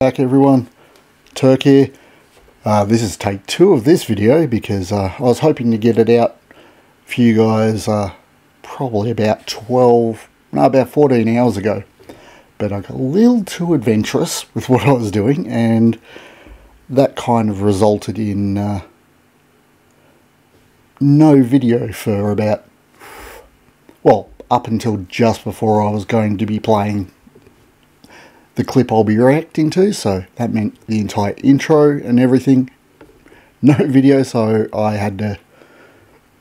Back everyone, Turkey. This is take two of this video because I was hoping to get it out for you guys probably about 14 hours ago, but I got a little too adventurous with what I was doing, and that kind of resulted in no video for about, well, up until just before I was going to be playing the clip I'll be reacting to. So that meant the entire intro and everything, no video, so I had to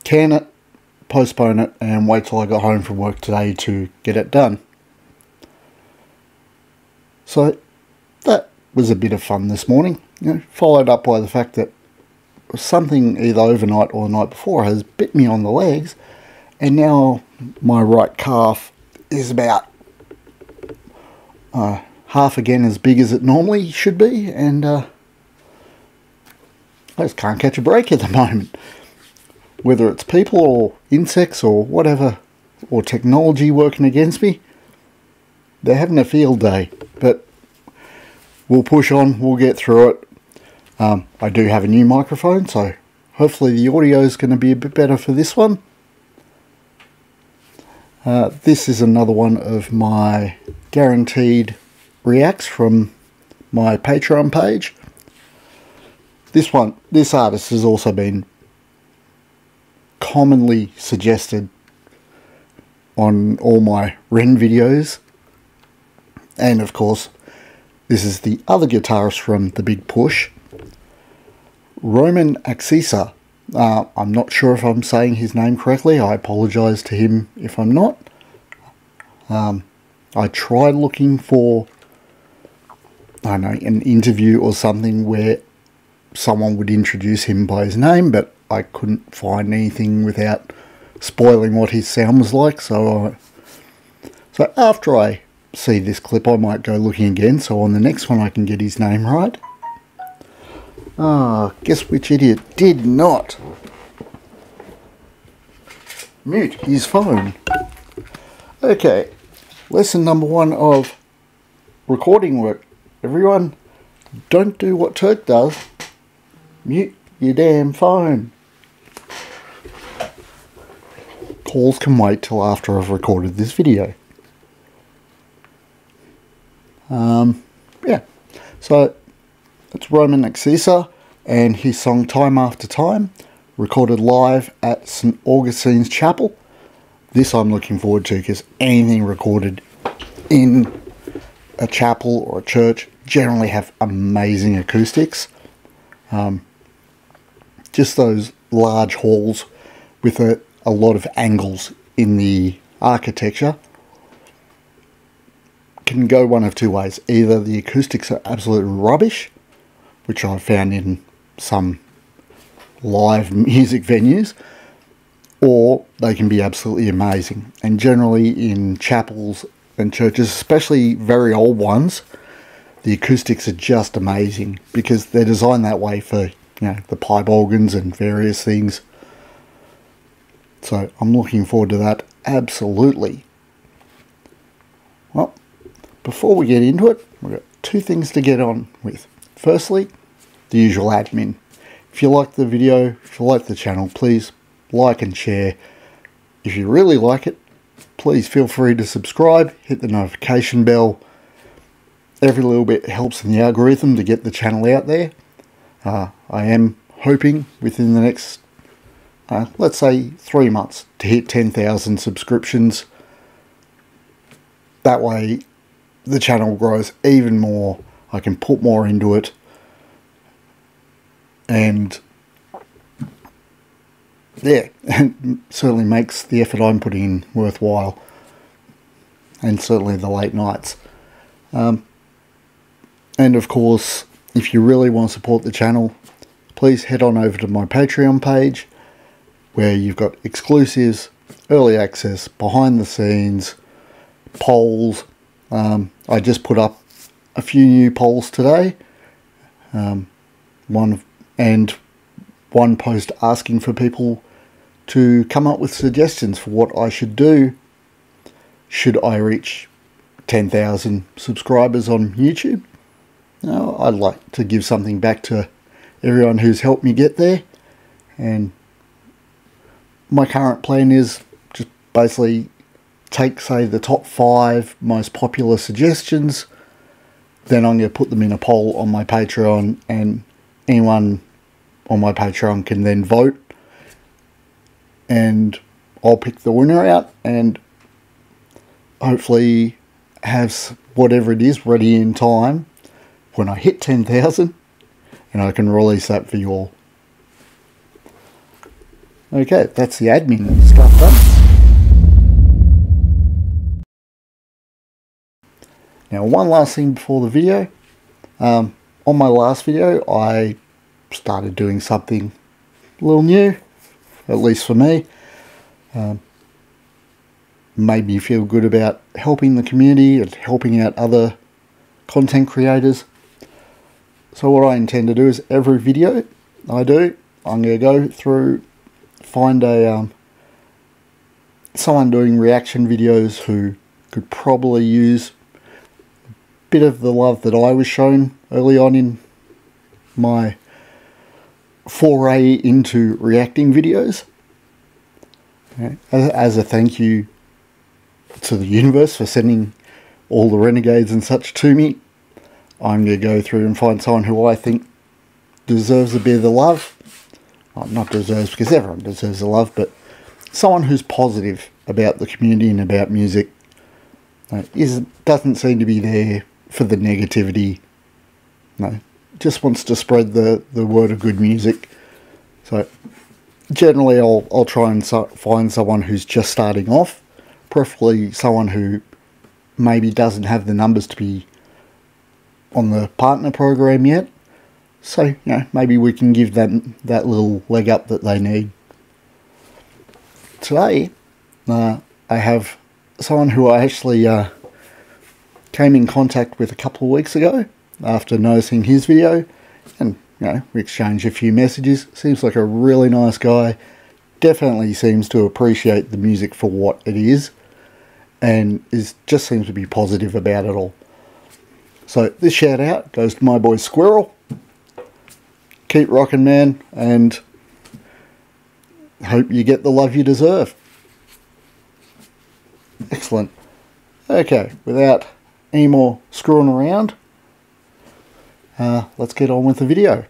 can it, postpone it, and wait till I got home from work today to get it done. So that was a bit of fun this morning, you know, followed up by the fact that something either overnight or the night before has bit me on the legs, and now my right calf is about half again as big as it normally should be, and I just can't catch a break at the moment. Whether it's people or insects or whatever, or technology working against me, they're having a field day, but we'll push on, we'll get through it. I do have a new microphone, so hopefully the audio is going to be a bit better for this one. This is another one of my guaranteed reacts from my Patreon page. This artist has also been commonly suggested on all my Ren videos. And of course, this is the other guitarist from The Big Push, Romain Axisa. I'm not sure if I'm saying his name correctly. I apologise to him if I'm not. I tried looking for, I don't know, an interview or something where someone would introduce him by his name, but I couldn't find anything without spoiling what his sound was like. So after I see this clip, I might go looking again, so on the next one I can get his name right. Ah, guess which idiot did not mute his phone. Okay, lesson number one of recording work. Everyone, don't do what Turk does. Mute your damn phone. Calls can wait till after I've recorded this video. Yeah, so it's Romain Axisa and his song Time After Time, recorded live at St Augustine's Chapel. This I'm looking forward to, because anything recorded in a chapel or a church generally have amazing acoustics. Just those large halls with a lot of angles in the architecture can go one of two ways. Either the acoustics are absolute rubbish, which I've found in some live music venues, or they can be absolutely amazing. And generally in chapels and churches, especially very old ones, the acoustics are just amazing because they're designed that way for, you know, the pipe organs and various things. So I'm looking forward to that, absolutely. Well, before we get into it, we've got two things to get on with. Firstly, the usual admin. If you like the video, if you like the channel, please like and share. If you really like it, please feel free to subscribe, hit the notification bell. Every little bit helps in the algorithm to get the channel out there. I am hoping within the next, let's say 3 months, to hit 10,000 subscriptions. That way the channel grows even more. I can put more into it, and yeah, it certainly makes the effort I'm putting in worthwhile, and certainly the late nights. And of course, if you really want to support the channel, please head on over to my Patreon page, where you've got exclusives, early access, behind the scenes, polls. I just put up a few new polls today, one post asking for people to come up with suggestions for what I should do should I reach 10,000 subscribers on YouTube. know, I'd like to give something back to everyone who's helped me get there, and my current plan is just basically take, say, the top 5 most popular suggestions, then I'm going to put them in a poll on my Patreon, and anyone on my Patreon can then vote, and I'll pick the winner out and hopefully have whatever it is ready in time when I hit 10,000, and I can release that for you all. Okay, that's the admin stuff done. Now, one last thing before the video. On my last video, I started doing something a little new, at least for me. Made me feel good about helping the community and helping out other content creators. So what I intend to do is every video I do, I'm going to go through, find a someone doing reaction videos who could probably use a bit of the love that I was shown early on in my foray into reacting videos. Okay. As a thank you to the universe for sending all the renegades and such to me, I'm going to go through and find someone who I think deserves a bit of the love. Well, not deserves, because everyone deserves the love, but someone who's positive about the community and about music. No, doesn't seem to be there for the negativity. No, just wants to spread the word of good music. So generally I'll try and find someone who's just starting off, preferably someone who maybe doesn't have the numbers to be on the partner program yet, so you know, maybe we can give them that little leg up that they need. Today I have someone who I actually came in contact with a couple of weeks ago after noticing his video, and you know, we exchanged a few messages. Seems like a really nice guy, definitely seems to appreciate the music for what it is, and just seems to be positive about it all. So this shout out goes to my boy Squirrel. Keep rocking, man, and hope you get the love you deserve. Excellent. Okay, without any more screwing around, let's get on with the video.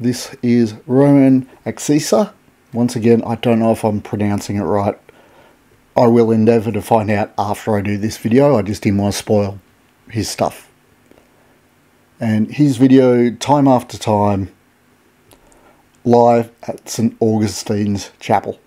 This is Romain Axisa. Once again, I don't know if I'm pronouncing it right. I will endeavour to find out after I do this video. I just didn't want to spoil his stuff. And his video, time after time, live at St Augustine's Chapel.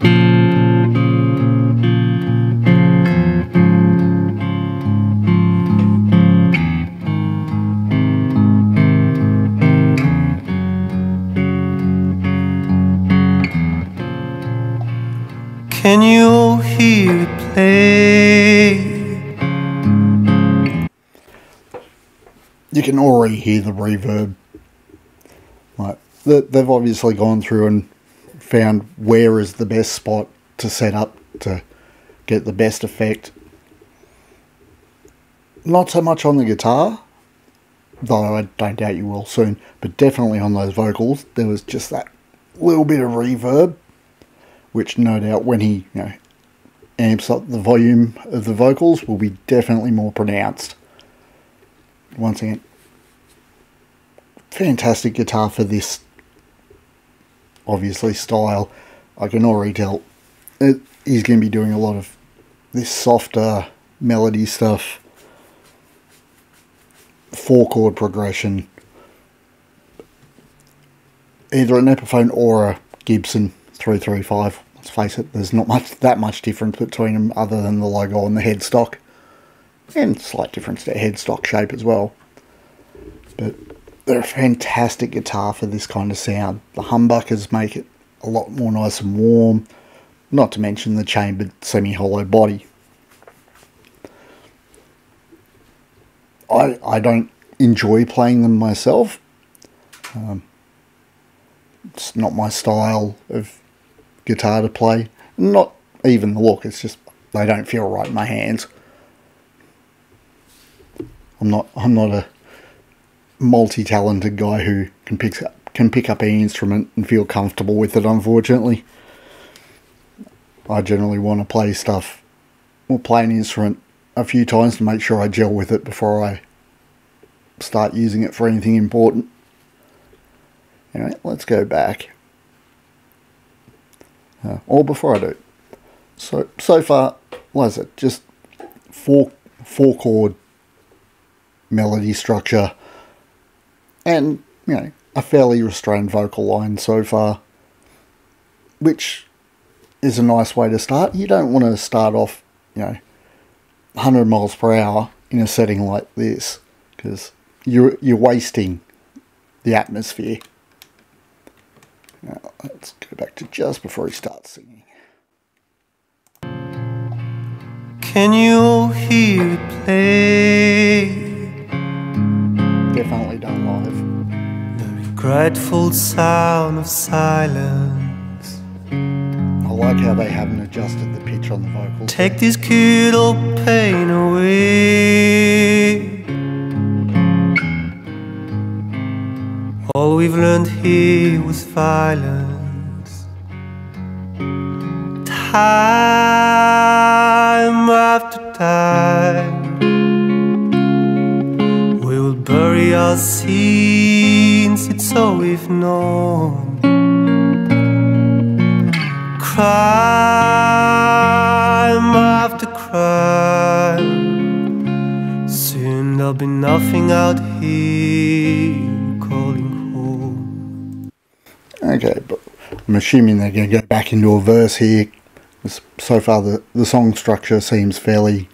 Can you hear it play? You can already hear the reverb. Like, they've obviously gone through and found where is the best spot to set up to get the best effect. Not so much on the guitar, though I don't doubt you will soon, but definitely on those vocals. There was just that little bit of reverb, which no doubt when he, you know, amps up the volume of the vocals will be definitely more pronounced. Once again, fantastic guitar for this, obviously, style. I can already tell he's going to be doing a lot of this softer melody stuff, 4-chord progression, either an Epiphone or a Gibson 335. Let's face it, there's not that much difference between them other than the logo on the headstock, and slight difference to headstock shape as well. But they're a fantastic guitar for this kind of sound. The humbuckers make it a lot more nice and warm, not to mention the chambered semi-hollow body. I don't enjoy playing them myself. It's not my style of guitar to play, not even the look. It's just they don't feel right in my hands. I'm not a multi-talented guy who can pick up any instrument and feel comfortable with it, unfortunately. I generally want to play stuff or play an instrument a few times to make sure I gel with it before I start using it for anything important. Anyway, let's go back. Or before I do. So far, what is it? Just four chord melody structure and, you know, a fairly restrained vocal line so far, which is a nice way to start. You don't want to start off, you know, 100 miles per hour in a setting like this, because you're wasting the atmosphere. Now, let's go back to just before he starts singing. Can you hear it play? Definitely done live. The regretful sound of silence. I like how they haven't adjusted the pitch on the vocals. Take this cute old pain away. All we've learned here was violence. Time after time, we will bury our sins, it's all we've known. Crime after crime, soon there'll be nothing out here. Okay, but I'm assuming they're going to go back into a verse here. So far, the song structure seems fairly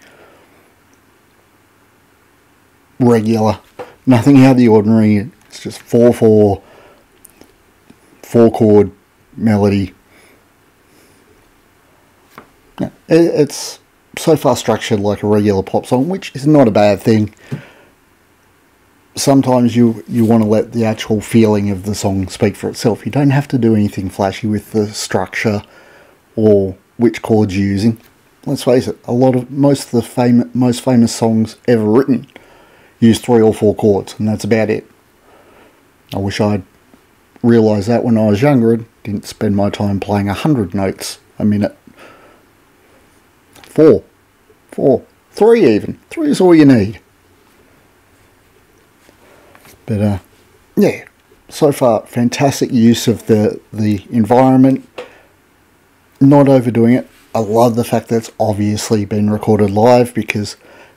regular. Nothing out of the ordinary. It's just 4/4 chord melody. Yeah, it's so far structured like a regular pop song, which is not a bad thing. Sometimes you want to let the actual feeling of the song speak for itself. You don't have to do anything flashy with the structure or which chords you're using. Let's face it, most of the most famous songs ever written use 3 or 4 chords, and that's about it. I wish I'd realised that when I was younger and didn't spend my time playing 100 notes a minute. 4, 3 even. 3 is all you need. But yeah, so far fantastic use of the environment, not overdoing it. I love the fact that it's obviously been recorded live because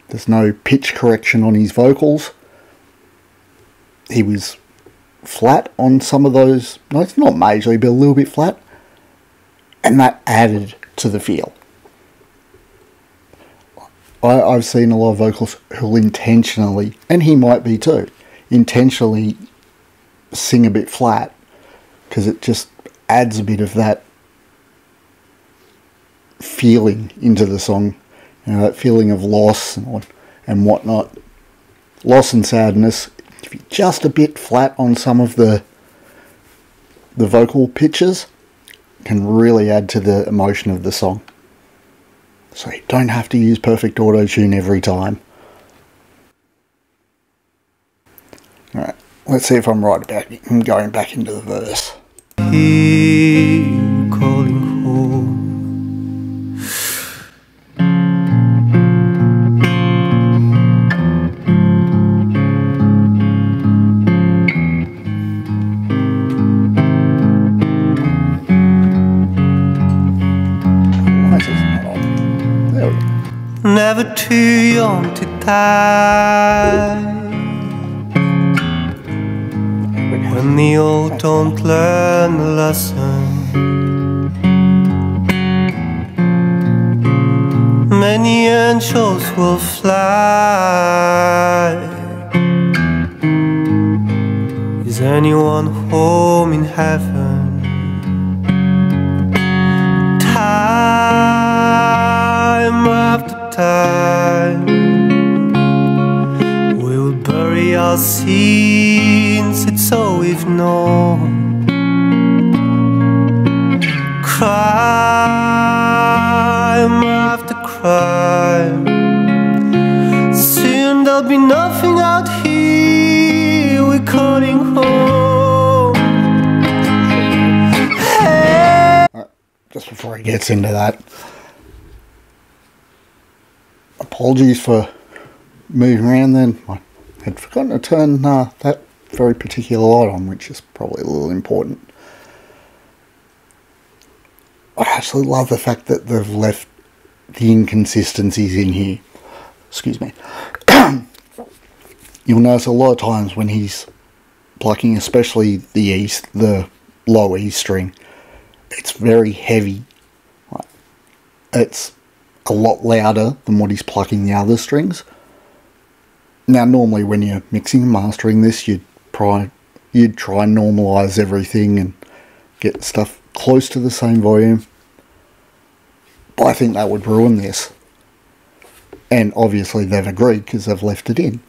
there's no pitch correction on his vocals. He was flat on some of those notes, not majorly, but a little bit flat, and that added to the feel. I've seen a lot of vocalists who'll intentionally, and he might be too, intentionally sing a bit flat because it just adds a bit of that feeling into the song, you know, that feeling of loss and whatnot, loss and sadness. If you're just a bit flat on some of the vocal pitches, it can really add to the emotion of the song. So you don't have to use perfect auto-tune every time. Alright, let's see if I'm right about it. I'm going back into the verse. Here, calling home. Why is this not on? There we go. Never too young to die. When the old don't learn the lesson, many angels will fly. Is anyone home in heaven? Time after time, we will bury our seeds, it's all we've known. Crime after crime, soon there'll be nothing just before he gets into that. Apologies for moving around then. I had forgotten to turn that very particular light on, which is probably a little important. I absolutely love the fact that they've left the inconsistencies in here. Excuse me. You'll notice a lot of times when he's plucking, especially the low E string, it's very heavy. It's a lot louder than what he's plucking the other strings. Now, normally when you're mixing and mastering this, you'd try and normalise everything and get stuff close to the same volume. But I think that would ruin this. And obviously they've agreed because they've left it in.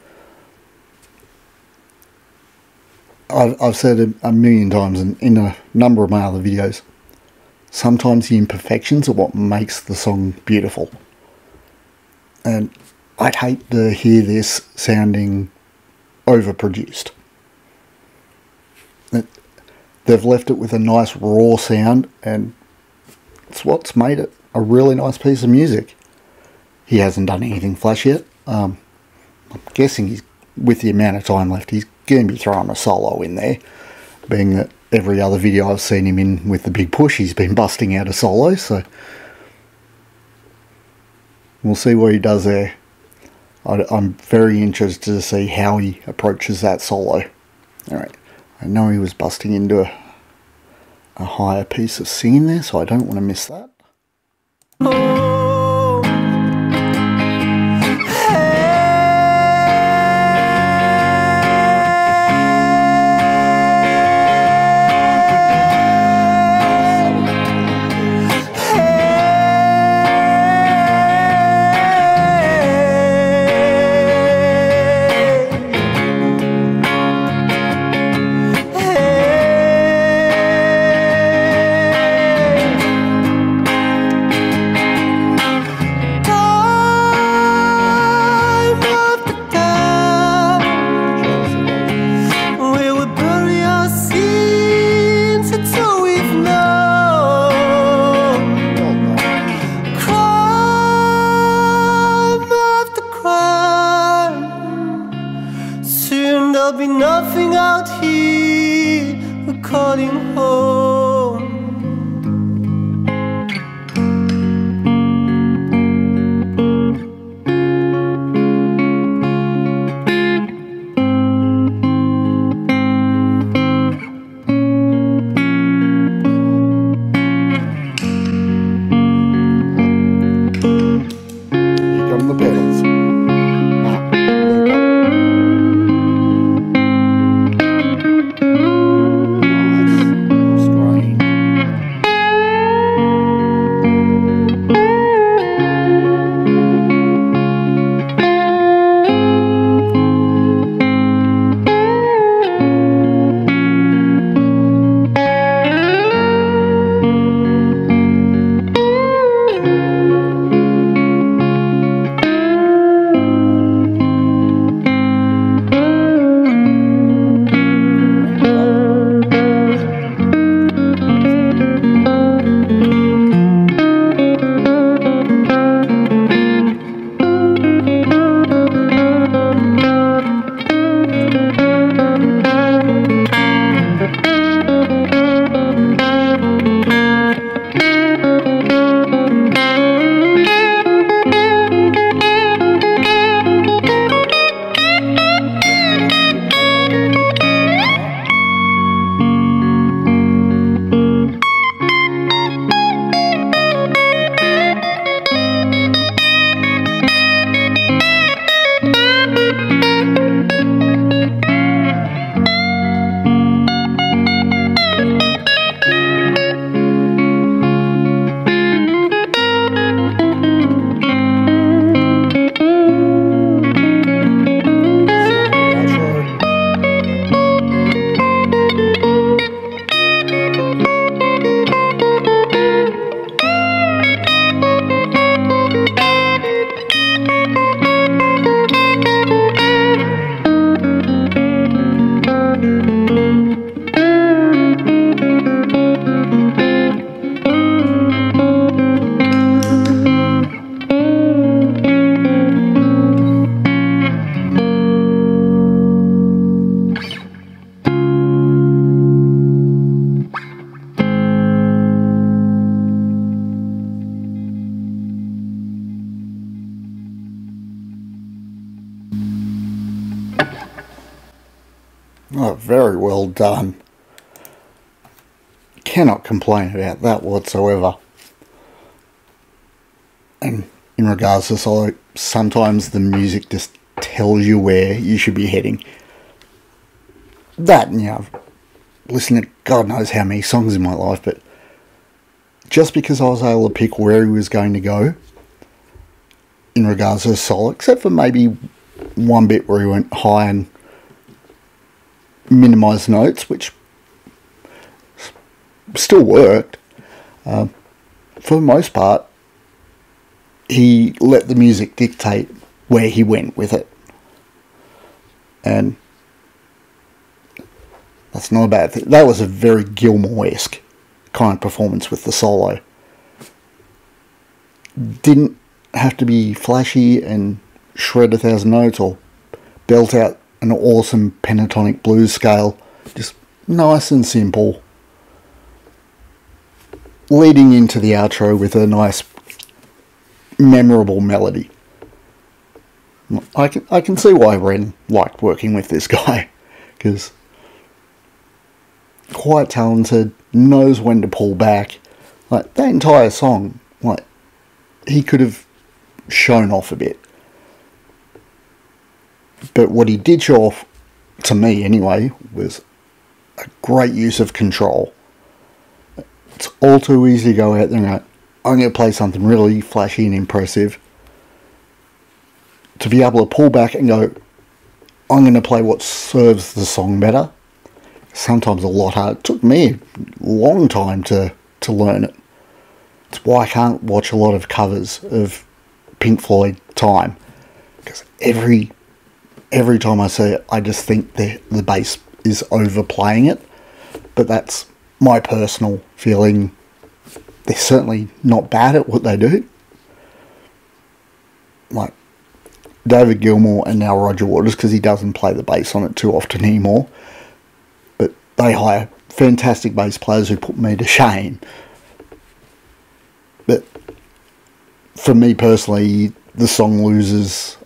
I've said it a million times in a number of my other videos. Sometimes the imperfections are what makes the song beautiful. And I'd hate to hear this sounding overproduced. They've left it with a nice raw sound, and it's what's made it a really nice piece of music. He hasn't done anything flash yet. I'm guessing he's, with the amount of time left, he's going to be throwing a solo in there, being that every other video I've seen him in with The Big Push, he's been busting out a solo, so we'll see what he does there. I'm very interested to see how he approaches that solo. Alright, I know he was busting into a higher piece of singing there, so I don't want to miss that. Oh. very well done. Cannot complain about that whatsoever. And in regards to solo, sometimes the music just tells you where you should be heading. That, you know, I've listened to God knows how many songs in my life, but just because I was able to pick where he was going to go in regards to the solo, except for maybe one bit where he went high and minimised notes, which still worked. For the most part, he let the music dictate where he went with it. And that's not a bad thing. That was a very Gilmour-esque kind of performance with the solo. Didn't have to be flashy and shred 1,000 notes or belt out an awesome pentatonic blues scale. Just nice and simple. Leading into the outro with a nice memorable melody. I can see why Ren liked working with this guy, because quite talented, knows when to pull back. Like that entire song, like he could have shown off a bit, but what he did show off, to me anyway, was a great use of control. It's all too easy to go out there and go, I'm going to play something really flashy and impressive. To be able to pull back and go, I'm going to play what serves the song better. Sometimes a lot harder. It took me a long time to learn it. It's why I can't watch a lot of covers of Pink Floyd Time. Because every time I see it, I just think the bass is overplaying it. But that's my personal feeling. They're certainly not bad at what they do. Like David Gilmour and now Roger Waters, because he doesn't play the bass on it too often anymore. But they hire fantastic bass players who put me to shame. But for me personally, that song loses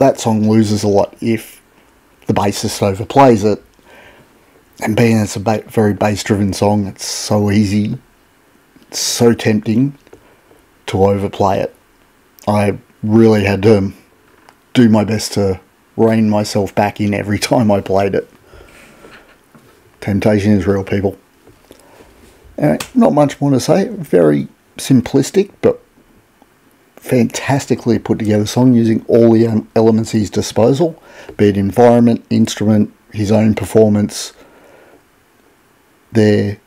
a lot if the bassist overplays it. And being it's a very bass-driven song, it's so easy. It's so tempting to overplay it. I really had to do my best to rein myself back in every time I played it. Temptation is real, people. Anyway, not much more to say. Very simplistic, but fantastically put together song using all the elements at his disposal, be it environment, instrument, his own performance, their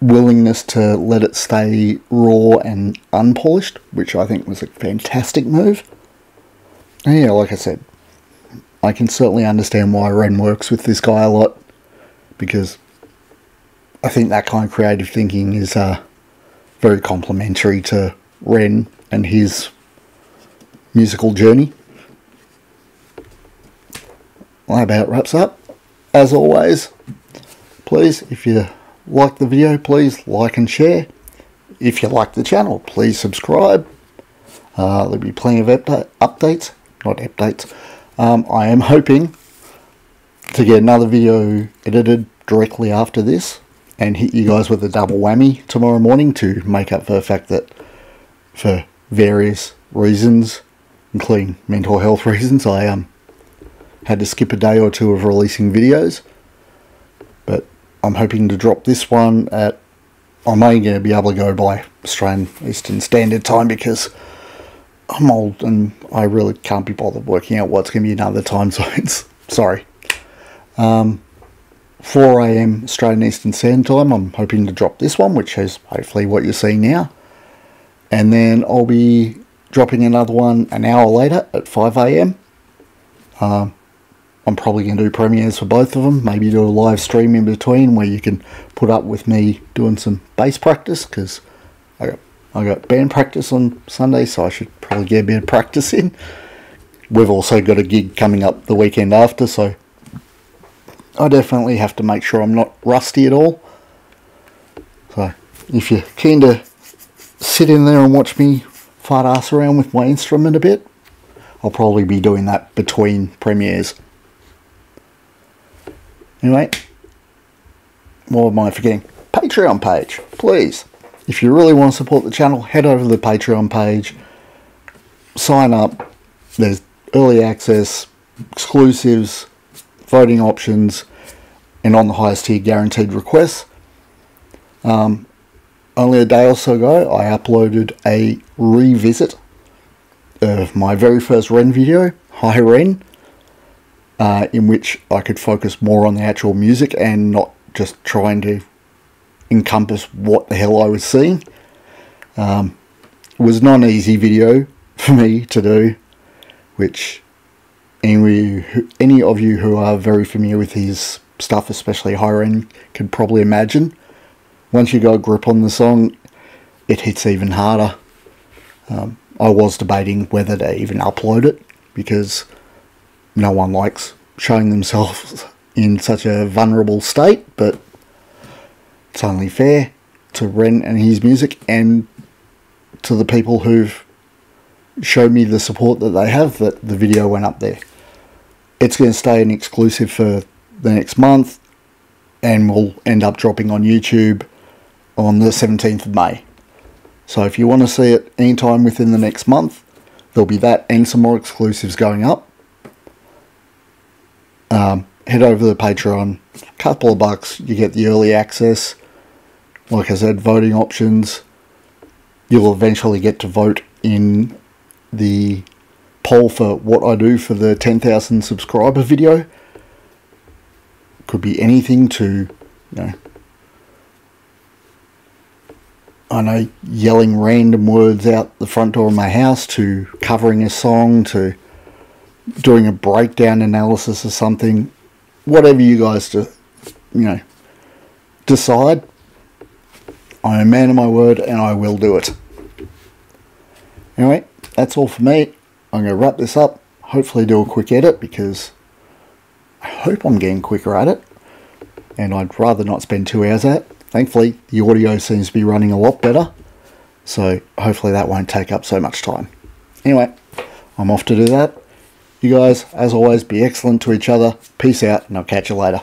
willingness to let it stay raw and unpolished, which I think was a fantastic move. And yeah, like I said, I can certainly understand why Ren works with this guy a lot, because I think that kind of creative thinking is very complimentary to Ren and his musical journey. Well, that about wraps up. As always, please, if you like the video, please like and share. If you like the channel, please subscribe. There'll be plenty of updates, not updates. I am hoping to get another video edited directly after this and hit you guys with a double whammy tomorrow morning to make up for the fact that for various reasons, including mental health reasons, I had to skip a day or two of releasing videos. I'm hoping to drop this one at, I'm only going to be able to go by Australian Eastern Standard Time because I'm old and I really can't be bothered working out what's going to be in other time zones. Sorry. 4 AM Australian Eastern Standard Time, I'm hoping to drop this one, which is hopefully what you're seeing now. And then I'll be dropping another one an hour later at 5 AM. I'm probably going to do premieres for both of them, maybe do a live stream in between where you can put up with me doing some bass practice, because I got band practice on Sunday, so I should probably get a bit of practice in. We've also got a gig coming up the weekend after, so I definitely have to make sure I'm not rusty at all. So if you're keen to sit in there and watch me fart ass around with my instrument a bit, I'll probably be doing that between premieres. Anyway, more of my forgetting. Patreon page, please. If you really want to support the channel, head over to the Patreon page, sign up. There's early access, exclusives, voting options, and on the highest tier guaranteed requests. Only a day or so ago, I uploaded a revisit of my very first Ren video, Hi Ren, in which I could focus more on the actual music and not just trying to encompass what the hell I was seeing. It was not an easy video for me to do, which any of you who are very familiar with his stuff, especially Hi Ren, could probably imagine. Once you got a grip on the song, it hits even harder. I was debating whether to even upload it, because no one likes showing themselves in such a vulnerable state, but it's only fair to Ren and his music and to the people who've shown me the support that they have that the video went up there. It's going to stay an exclusive for the next month and will end up dropping on YouTube on the 17th of May. So if you want to see it anytime within the next month, there'll be that and some more exclusives going up. Head over to the Patreon, couple of bucks, you get the early access, like I said, voting options. You'll eventually get to vote in the poll for what I do for the 10,000 subscriber video. Could be anything to, I know, yelling random words out the front door of my house, to covering a song, to doing a breakdown analysis of something. Whatever you guys do, decide. I'm a man of my word and I will do it. Anyway, that's all for me. I'm going to wrap this up. Hopefully do a quick edit, because I hope I'm getting quicker at it. And I'd rather not spend 2 hours at it. Thankfully, the audio seems to be running a lot better, so hopefully that won't take up so much time. Anyway, I'm off to do that. You guys, as always, be excellent to each other. Peace out, and I'll catch you later.